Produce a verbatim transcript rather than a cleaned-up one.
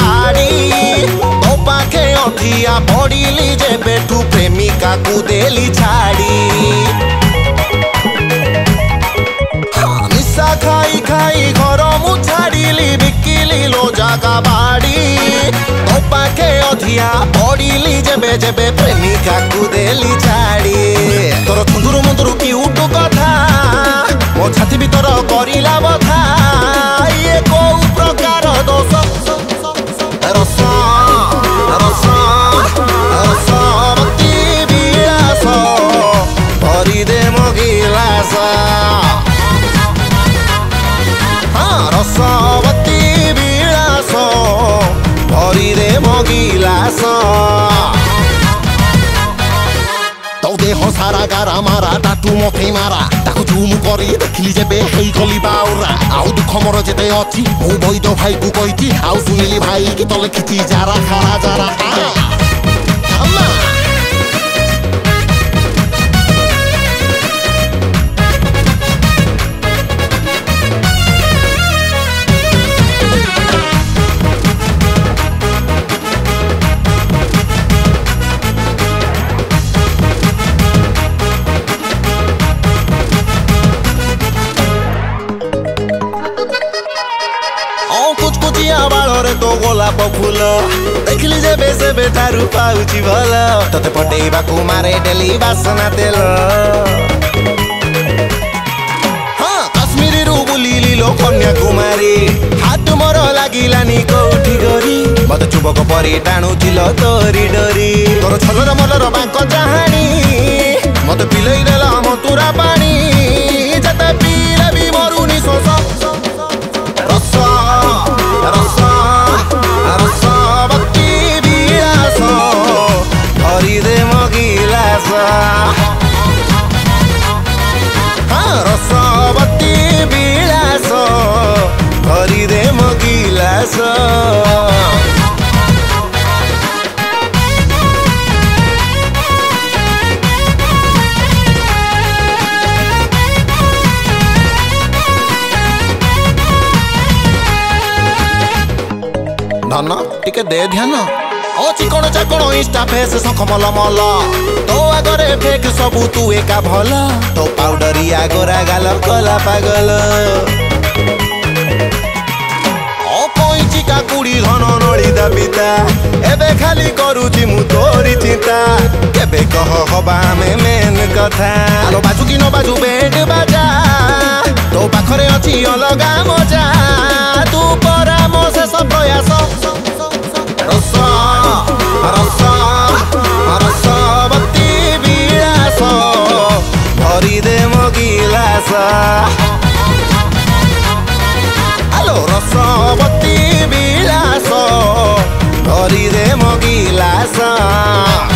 বাড়ি তো পাখে অধিয়া পড়িলি যেবেঠু প্রেমিকা কু দেলি ছাড়ি। নিশা খাই খাই ঘর মু ছাড়িলি বিকিলি লো জাগা বাড়ি তো পাখে অধিয়া পড়িলি যেবে যেবে প্রেমিকা কু দেলি ছাড়ি। তোর কুন্দুরু মুন্দুরু কি উঠু কথা মো ছাতি ভিতর করিলা বথা ইয়ে কৌ প্রকার দোষ রস রসবতী বিলাস ভরিরে মগিলাস তৌ দেহ সারা গারা মারা টাটু মথেই মারা তাকু জুম করে দেখিলি যেবে হেই গলি বাউরা আউ দুঃখ মর যেতে অছি মু বৈদ ভাইকু কইতি আউ শুনিলি ভাই গীত লেখিছি যারা খারা যারা গোলাপ ফুল দেখলি যে বেশে বেঠারু পাউছি ভাল তোতে পটেইবাকু মারে ডেলি বাসনা তেল হ্যাঁ কাশ্মীরু বুলিলি লো কন্যাকুমারী হাত মোর লাগিলানি কৌঠি গরি মতো যুবক পরে টাণুছিল তোরি ডরি তোর ছলর মলর বাঁক চাহানি মতো পিলাই দেল মতুরা পানি যাতে পিলে বি মরুনি শোষ রস রস রসবতী বিলাস হরিদে মগিলাস ধন টিকে দে ধ্যান ও চিকণ চাকণ ইনস্টা ফেস শখ মল মল তো আগরে ফেক সবু তু একা ভল তো পাউডরিয়া গোরা গাল কলা পাগল ও কইছি কাকুড়ি ধন নড়ি দাবিতা এবে খালি করুছি মু তোরি চিন্তা কেবে কহ হবা আমি মেন কথা আলো বাজু কি ন বাজু বেড বাজা তো পাখরে অছি অলগা মজা তু পরামর্শ সব প্রয়াস রসবতী বিলাস ভরিদে মগিলাস আলো রসবতী বিলাস ভরিদে মগিলাস।